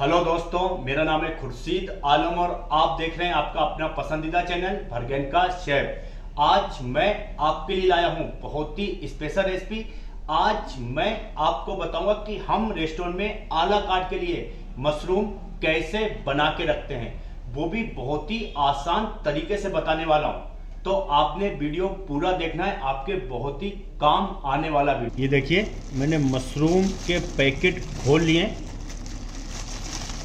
Hello दोस्तों, मेरा नाम है खुर्शीद आलम और आप देख रहे हैं आपका अपना पसंदीदा चैनल भरगेन का शेफ। आज मैं आपके लिए लाया हूं बहुत ही स्पेशल रेसिपी। आज मैं आपको बताऊंगा कि हम रेस्टोरेंट में आला कार्ट के लिए मशरूम कैसे बना के रखते हैं, वो भी बहुत ही आसान तरीके से बताने वाला हूं। तो आपने वीडियो पूरा देखना है, आपके बहुत ही काम आने वाला वीडियो। ये देखिए, मैंने मशरूम के पैकेट खोल लिए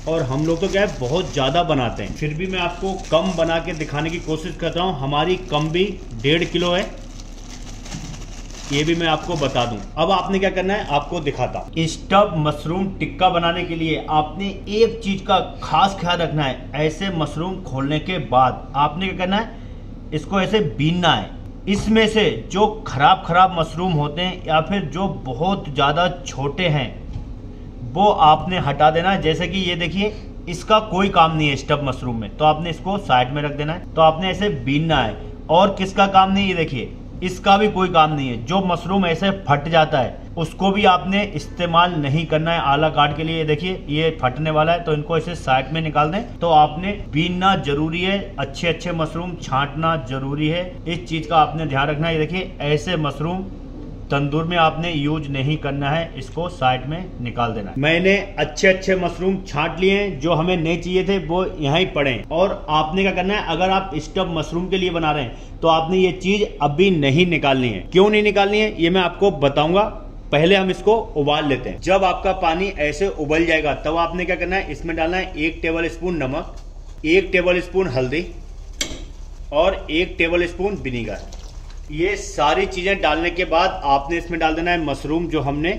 और हम लोग तो क्या है बहुत ज़्यादा बनाते हैं, फिर भी मैं आपको कम बना के दिखाने की कोशिश कर रहा हूँ। हमारी कम भी 1.5 किलो है, ये भी मैं आपको बता दूँ। अब आपने क्या करना है आपको दिखाता हूँ। स्टफ मशरूम टिक्का बनाने के लिए आपने एक चीज का खास ख्याल रखना है, ऐसे मशरूम खोलने के बाद आपने क्या करना है इसको ऐसे बीनना है। इसमें से जो खराब मशरूम होते हैं या फिर जो बहुत ज़्यादा छोटे हैं वो आपने हटा देना है। जैसे कि ये देखिए, इसका कोई काम नहीं है स्टफ मशरूम में, तो आपने इसको साइड में रख देना है। तो आपने ऐसे बीनना है और किसका काम नहीं, ये देखिए इसका भी कोई काम नहीं है। जो मशरूम ऐसे फट जाता है उसको भी आपने इस्तेमाल नहीं करना है आला कार्ट के लिए। ये देखिए ये फटने वाला है, तो इनको ऐसे साइड में निकाल दें। तो आपने बीनना जरूरी है, अच्छे मशरूम छांटना जरूरी है, इस चीज का आपने ध्यान रखना है। ये देखिए ऐसे मशरूम तंदूर में आपने यूज नहीं करना है, इसको साइड में निकाल देना है। मैंने अच्छे मशरूम छांट लिए हैं, जो हमें नहीं चाहिए थे वो यहाँ ही पड़े। और आपने क्या करना है, अगर आप स्टफ मशरूम के लिए बना रहे हैं तो आपने ये चीज अभी नहीं निकालनी है। क्यों नहीं निकालनी है ये मैं आपको बताऊंगा, पहले हम इसको उबाल लेते हैं। जब आपका पानी ऐसे उबल जाएगा तब आपने क्या करना है, इसमें डालना है 1 टेबल स्पून नमक, 1 टेबल स्पून हल्दी और 1 टेबल स्पून विनेगर। ये सारी चीज़ें डालने के बाद आपने इसमें डाल देना है मशरूम जो हमने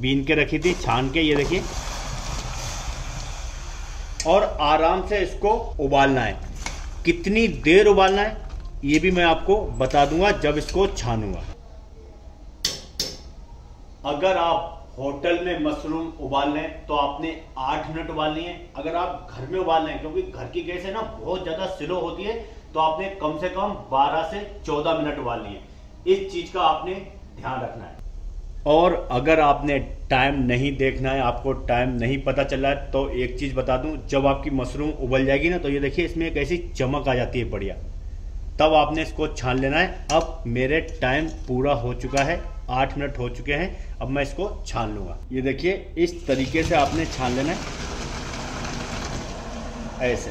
बीन के रखी थी छान के, ये देखिए, और आराम से इसको उबालना है। कितनी देर उबालना है ये भी मैं आपको बता दूंगा जब इसको छानूंगा। अगर आप होटल में मशरूम उबाल लें तो आपने 8 मिनट उबालनी है। अगर आप घर में उबाल लें, क्योंकि घर की गैस है ना बहुत ज़्यादा स्लो होती है, तो आपने कम से कम 12 से 14 मिनट उबालनी है। इस चीज का आपने ध्यान रखना है। और अगर आपने टाइम नहीं देखना है, आपको टाइम नहीं पता चल रहा है, तो एक चीज बता दूं, जब आपकी मशरूम उबल जाएगी ना तो ये देखिए इसमें एक ऐसी चमक आ जाती है बढ़िया, तब आपने इसको छान लेना है। अब मेरे टाइम पूरा हो चुका है, 8 मिनट हो चुके हैं, अब मैं इसको छान लूंगा। ये देखिए इस तरीके से आपने छान लेना है ऐसे।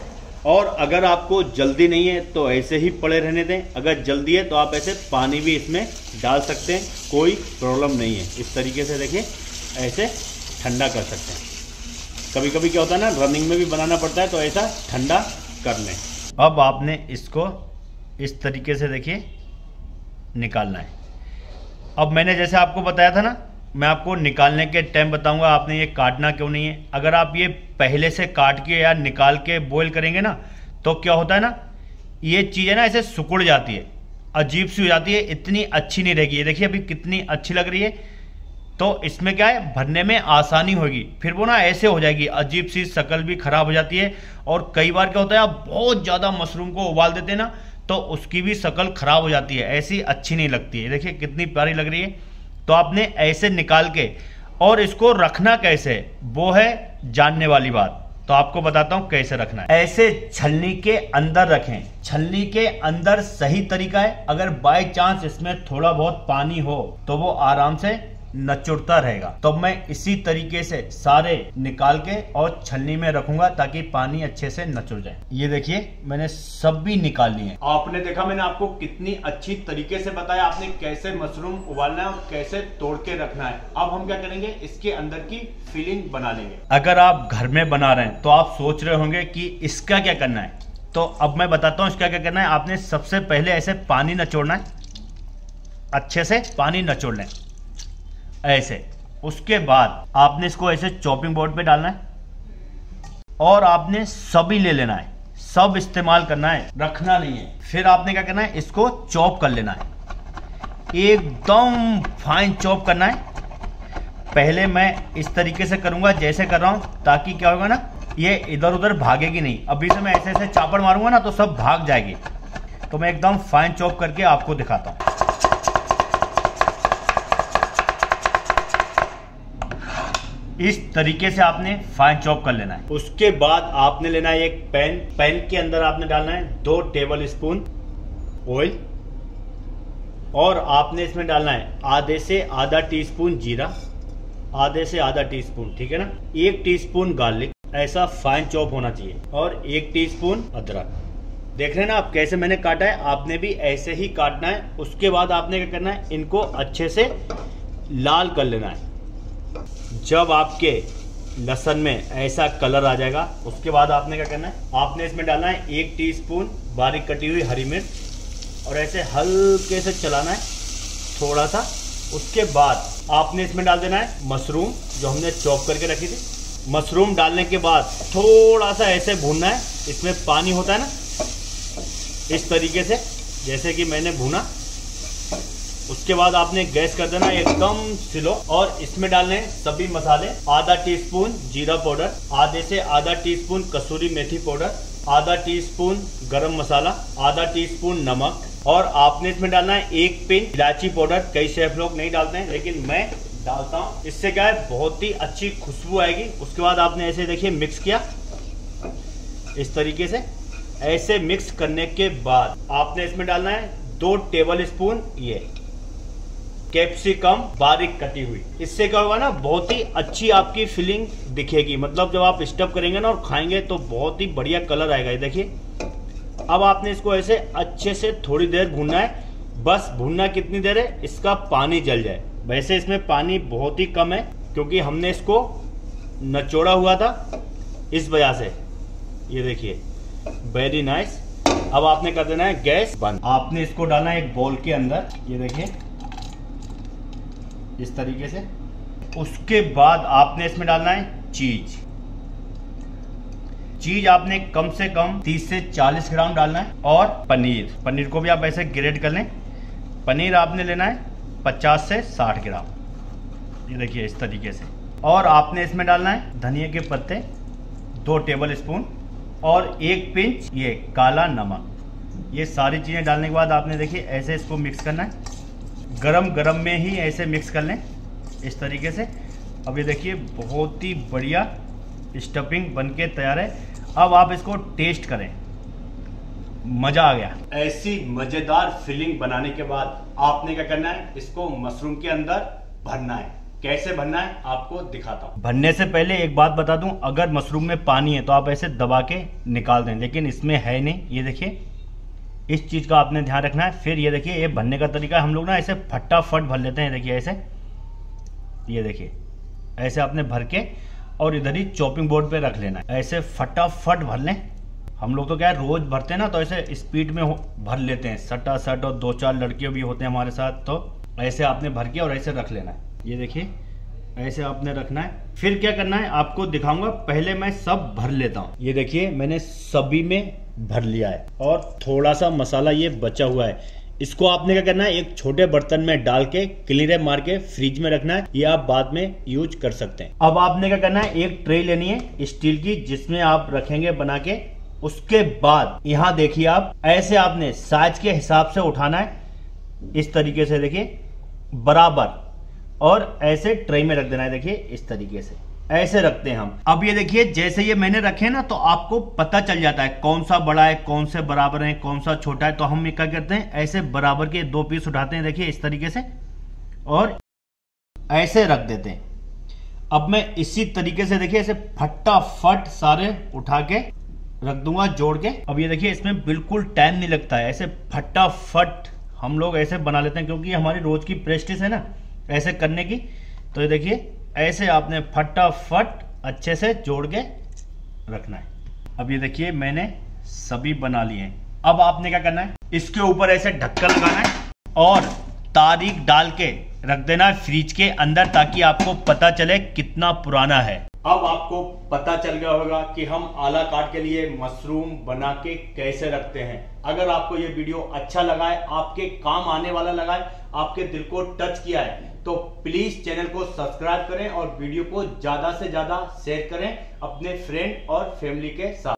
और अगर आपको जल्दी नहीं है तो ऐसे ही पड़े रहने दें, अगर जल्दी है तो आप ऐसे पानी भी इसमें डाल सकते हैं, कोई प्रॉब्लम नहीं है। इस तरीके से देखिए ऐसे ठंडा कर सकते हैं। कभी कभी क्या होता है ना, रनिंग में भी बनाना पड़ता है, तो ऐसा ठंडा कर लें। अब आपने इसको इस तरीके से देखिए निकालना है। अब मैंने जैसे आपको बताया था ना, मैं आपको निकालने के टाइम बताऊंगा आपने ये काटना क्यों नहीं है। अगर आप ये पहले से काट के या निकाल के बॉईल करेंगे ना तो क्या होता है ना, ये चीज़ है ना ऐसे सिकुड़ जाती है, अजीब सी हो जाती है, इतनी अच्छी नहीं रहेगी। ये देखिए अभी कितनी अच्छी लग रही है, तो इसमें क्या है भरने में आसानी होगी, फिर वो ना ऐसे हो जाएगी, अजीब सी शक्ल भी खराब हो जाती है। और कई बार क्या होता है आप बहुत ज़्यादा मशरूम को उबाल देते हैं ना तो उसकी भी शक्ल खराब हो जाती है, ऐसी अच्छी नहीं लगती है। देखिए कितनी प्यारी लग रही है। तो आपने ऐसे निकाल के, और इसको रखना कैसे वो है जानने वाली बात, तो आपको बताता हूं कैसे रखना है। ऐसे छलनी के अंदर रखें, छलनी के अंदर सही तरीका है। अगर बाय चांस इसमें थोड़ा बहुत पानी हो तो वो आराम से नचुड़ता रहेगा। तो मैं इसी तरीके से सारे निकाल के और छलनी में रखूंगा ताकि पानी अच्छे से नचुड़ जाए। ये देखिए मैंने सब भी निकाल लिए। आपने देखा मैंने आपको कितनी अच्छी तरीके से बताया आपने कैसे मशरूम उबालना है और कैसे तोड़ के रखना है। अब हम क्या करेंगे इसके अंदर की फिलिंग बना लेंगे। अगर आप घर में बना रहे हैं तो आप सोच रहे होंगे कि इसका क्या करना है, तो अब मैं बताता हूँ इसका क्या करना है। आपने सबसे पहले ऐसे पानी नचोड़ना है, अच्छे से पानी नचोड़ लें ऐसे। उसके बाद आपने इसको ऐसे चॉपिंग बोर्ड पे डालना है और आपने सभी ले लेना है, सब इस्तेमाल करना है, रखना नहीं है। फिर आपने क्या करना है इसको चॉप कर लेना है, एकदम फाइन चॉप करना है। पहले मैं इस तरीके से करूंगा जैसे कर रहा हूं, ताकि क्या होगा ना ये इधर उधर भागेगी नहीं। अभी से मैं ऐसे ऐसे चापड़ मारूंगा ना तो सब भाग जाएगी। तो मैं एकदम फाइन चॉप करके आपको दिखाता हूँ। इस तरीके से आपने फाइन चॉप कर लेना है। उसके बाद आपने लेना है एक पैन। पैन के अंदर आपने डालना है 2 टेबल स्पून ऑयल और आपने इसमें डालना है आधे से आधा टीस्पून जीरा, आधे से आधा टीस्पून, ठीक है ना, 1 टीस्पून गार्लिक, ऐसा फाइन चॉप होना चाहिए, और 1 टीस्पून अदरक। देख रहे हैं ना आप कैसे मैंने काटा है, आपने भी ऐसे ही काटना है। उसके बाद आपने क्या करना है, इनको अच्छे से लाल कर लेना है। जब आपके लहसुन में ऐसा कलर आ जाएगा उसके बाद आपने क्या करना है, आपने इसमें डालना है 1 टीस्पून बारीक कटी हुई हरी मिर्च और ऐसे हल्के से चलाना है थोड़ा सा। उसके बाद आपने इसमें डाल देना है मशरूम जो हमने चॉप करके रखी थी। मशरूम डालने के बाद थोड़ा सा ऐसे भूनना है, इसमें पानी होता है ना, इस तरीके से जैसे कि मैंने भुना। उसके बाद आपने गैस कर देना एकदम स्लो और इसमें डालने सभी मसाले, आधा टीस्पून जीरा पाउडर, आधे से आधा टीस्पून कसूरी मेथी पाउडर, आधा टीस्पून गरम मसाला, आधा टीस्पून नमक, और आपने इसमें डालना है 1 पिंच इलायची पाउडर। कई शेफ लोग नहीं डालते हैं लेकिन मैं डालता हूँ, इससे क्या है बहुत ही अच्छी खुशबू आएगी। उसके बाद आपने ऐसे देखिए मिक्स किया, इस तरीके से। ऐसे मिक्स करने के बाद आपने इसमें डालना है 2 टेबल स्पून ये कैप्सिकम बारीक कटी हुई। इससे क्या होगा ना, बहुत ही अच्छी आपकी फीलिंग दिखेगी, मतलब जब आप स्टफ करेंगे ना और खाएंगे तो बहुत ही बढ़िया कलर आएगा। ये देखिए, अब आपने इसको ऐसे अच्छे से थोड़ी देर भूनना है। बस भूनना कितनी देर है, इसका पानी जल जाए। वैसे इसमें पानी बहुत ही कम है क्योंकि हमने इसको नचोड़ा हुआ था, इस वजह से। ये देखिए, वेरी नाइस। अब आपने कर देना है गैस बंद। आपने इसको डालना है एक बॉल के अंदर, ये देखिए इस तरीके से। उसके बाद आपने इसमें डालना है चीज। चीज आपने कम से कम 30 से 40 ग्राम डालना है, और पनीर, पनीर को भी आप ऐसे ग्रेट कर लें। पनीर आपने लेना है 50 से 60 ग्राम, ये देखिए इस तरीके से। और आपने इसमें डालना है धनिया के पत्ते 2 टेबल स्पून और 1 पिंच ये काला नमक। ये सारी चीज़ें डालने के बाद आपने देखिए ऐसे इसको मिक्स करना है, गरम गरम में ही ऐसे मिक्स कर लें इस तरीके से। अब ये देखिए बहुत ही बढ़िया स्टफिंग बनके तैयार है। अब आप इसको टेस्ट करें, मज़ा आ गया। ऐसी मज़ेदार फीलिंग बनाने के बाद आपने क्या करना है, इसको मशरूम के अंदर भरना है। कैसे भरना है आपको दिखाता हूँ। भरने से पहले एक बात बता दूं, अगर मशरूम में पानी है तो आप ऐसे दबा के निकाल दें, लेकिन इसमें है नहीं। ये देखिए, इस चीज़ का आपने ध्यान रखना है। फिर ये देखिए, ये भरने का तरीका हम लोग ना ऐसे फटाफट भर लेते हैं। देखिए ऐसे, ये देखिए ऐसे आपने भर के और इधर ही चॉपिंग बोर्ड पर रख लेना है। ऐसे फटाफट भर लें। हम लोग तो क्या है रोज़ भरते हैं ना, तो ऐसे स्पीड में भर लेते हैं सटासट, और 2-4 लड़कियाँ भी होते हैं हमारे साथ। तो ऐसे आपने भर के और ऐसे रख लेना है। ये देखिए ऐसे आपने रखना है। फिर क्या करना है आपको दिखाऊंगा, पहले मैं सब भर लेता हूँ। ये देखिए मैंने सभी में भर लिया है और थोड़ा सा मसाला ये बचा हुआ है। इसको आपने क्या करना है, एक छोटे बर्तन में डाल के क्लीन रैप मार के फ्रिज में रखना है। ये आप बाद में यूज कर सकते हैं। अब आपने क्या करना है, एक ट्रे लेनी है स्टील की जिसमें आप रखेंगे बना के। उसके बाद यहाँ देखिए आप ऐसे आपने साइज के हिसाब से उठाना है, इस तरीके से देखिए बराबर, और ऐसे ट्रे में रख देना है। देखिए इस तरीके से ऐसे रखते हैं हम। अब ये देखिए जैसे ये मैंने रखे हैं ना, तो आपको पता चल जाता है कौन सा बड़ा है, कौन से बराबर है, कौन सा छोटा है। तो हम ये क्या करते हैं, ऐसे बराबर के 2 पीस उठाते हैं, देखिए इस तरीके से, और ऐसे रख देते हैं। अब मैं इसी तरीके से देखिए ऐसे फटाफट सारे उठा के रख दूंगा जोड़ के। अब ये देखिए इसमें बिल्कुल टाइम नहीं लगता है, ऐसे फटाफट हम लोग ऐसे बना लेते हैं क्योंकि हमारी रोज की प्रैक्टिस है ना ऐसे करने की। तो ये देखिए ऐसे आपने फटाफट अच्छे से जोड़ के रखना है। अब ये देखिए मैंने सभी बना लिए हैं। अब आपने क्या करना है, इसके ऊपर ऐसे ढक्कन लगाना है और तारीख डाल के रख देना है फ्रिज के अंदर, ताकि आपको पता चले कितना पुराना है। अब आपको पता चल गया होगा कि हम आला काट के लिए मशरूम बना के कैसे रखते हैं। अगर आपको ये वीडियो अच्छा लगा है, आपके काम आने वाला लगा है, आपके दिल को टच किया है, तो प्लीज चैनल को सब्सक्राइब करें और वीडियो को ज्यादा से ज्यादा शेयर करें अपने फ्रेंड और फैमिली के साथ।